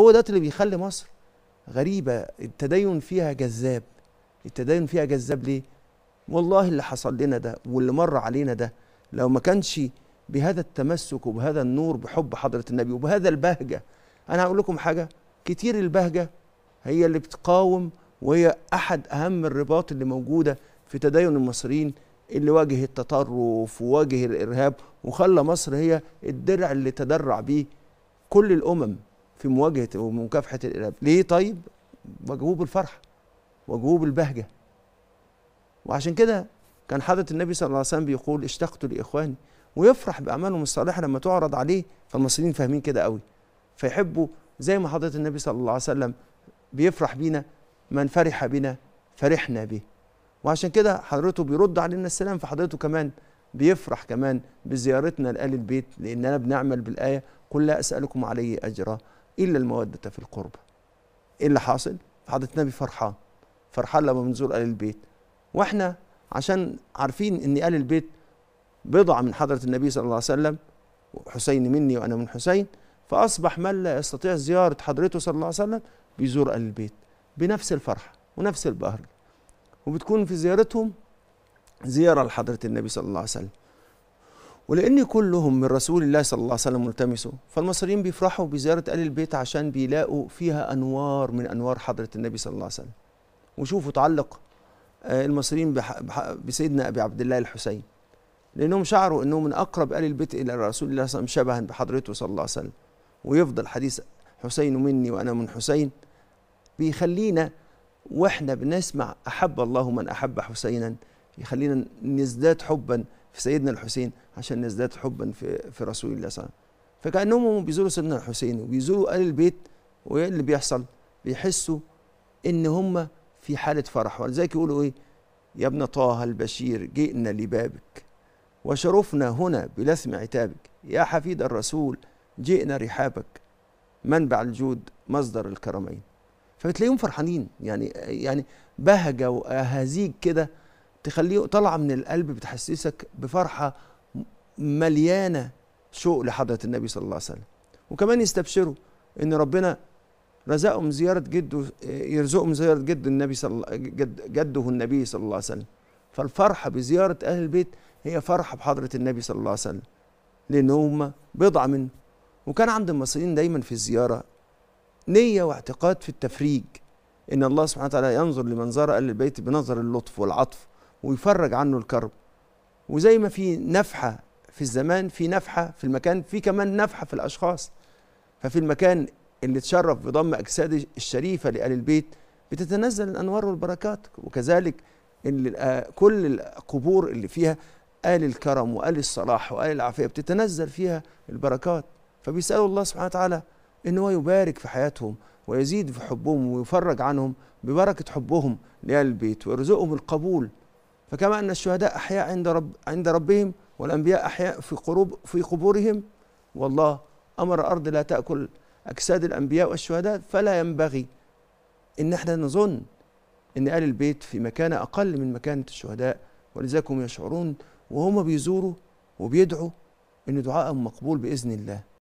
هو ده اللي بيخلي مصر غريبة، التدين فيها جذاب. التدين فيها جذاب ليه؟ والله اللي حصل لنا ده واللي مر علينا ده لو ما كانش بهذا التمسك وبهذا النور بحب حضرة النبي وبهذا البهجة. أنا هقول لكم حاجة، كتير البهجة هي اللي بتقاوم، وهي أحد أهم الرباط اللي موجودة في تدين المصريين اللي واجه التطرف وواجه الإرهاب وخلى مصر هي الدرع اللي تدرع بيه كل الأمم في مواجهة ومكافحة الإرهاب. ليه طيب؟ واجهوه بالفرحة، واجهوه بالبهجة. وعشان كده كان حضرة النبي صلى الله عليه وسلم بيقول اشتقت لإخواني، ويفرح بأعمالهم الصالحة لما تعرض عليه. فالمصريين فاهمين كده قوي، فيحبوا زي ما حضرة النبي صلى الله عليه وسلم بيفرح بينا، من فرح بنا فرحنا به. وعشان كده حضرته بيرد علينا السلام، فحضرته كمان بيفرح كمان بزيارتنا لآل البيت، لأننا بنعمل بالآية قل لا أسألكم عليه أجرا إلا المودة في القربى. إيه اللي حاصل؟ حضرة النبي فرحان لما بنزور آل البيت، وإحنا عشان عارفين إن آل البيت بضعة من حضرة النبي صلى الله عليه وسلم، حسين مني وأنا من حسين، فأصبح من لا يستطيع زيارة حضرته صلى الله عليه وسلم بيزور آل البيت بنفس الفرحة ونفس البهجة، وبتكون في زيارتهم زيارة لحضرة النبي صلى الله عليه وسلم. ولأن كلهم من رسول الله صلى الله عليه وسلم ملتمسوا، فالمصريين بيفرحوا بزيارة آل البيت عشان بيلاقوا فيها أنوار من أنوار حضرة النبي صلى الله عليه وسلم. وشوفوا تعلق المصريين بسيدنا أبي عبد الله الحسين، لأنهم شعروا أنه من أقرب آل البيت إلى رسول الله صلى الله عليه وسلم شبها بحضرته صلى الله عليه وسلم. ويفضل حديث حسين مني وأنا من حسين بيخلينا وإحنا بنسمع أحب الله من أحب حسينا، يخلينا نزداد حبا في سيدنا الحسين عشان نزداد حبا في رسول الله صلى الله عليه وسلم. فكأنهم بيزوروا سيدنا الحسين وبيزوروا آل البيت، وإيه اللي بيحصل؟ بيحسوا إن هم في حالة فرح، ولذلك يقولوا إيه؟ يا ابن طه البشير جئنا لبابك وشرفنا هنا بلثم عتابك، يا حفيد الرسول جئنا رحابك منبع الجود مصدر الكرمين. فبتلاقيهم فرحانين، يعني بهجة وأهازيج كده تخليه طالعة من القلب، بتحسسك بفرحة مليانة شوق لحضرة النبي صلى الله عليه وسلم. وكمان يستبشروا إن ربنا رزقهم زيارة جده، يرزقهم زيارة جده النبي صلى الله عليه وسلم. فالفرحة بزيارة أهل البيت هي فرحة بحضرة النبي صلى الله عليه وسلم، لأن هم بضعة منه. وكان عند المصريين دايما في الزيارة نية واعتقاد في التفريج، إن الله سبحانه وتعالى ينظر لمنظر آل البيت بنظر اللطف والعطف ويفرج عنه الكرب. وزي ما في نفحة في الزمان، في نفحة في المكان، في كمان نفحة في الأشخاص. ففي المكان اللي تشرف بضم أجساد الشريفة لآل البيت بتتنزل الأنوار والبركات، وكذلك كل القبور اللي فيها آل الكرم وآل الصلاح وآل العافية بتتنزل فيها البركات. فبيسألوا الله سبحانه وتعالى إن هو يبارك في حياتهم ويزيد في حبهم ويفرج عنهم ببركة حبهم لآل البيت ويرزقهم القبول. فكما أن الشهداء أحياء عند ربهم والأنبياء أحياء في قبورهم، والله أمر الأرض لا تأكل أجساد الأنبياء والشهداء، فلا ينبغي إن احنا نظن إن آل البيت في مكانة أقل من مكانة الشهداء. ولذلك هم يشعرون وهم بيزوروا وبيدعوا إن دعائهم مقبول بإذن الله.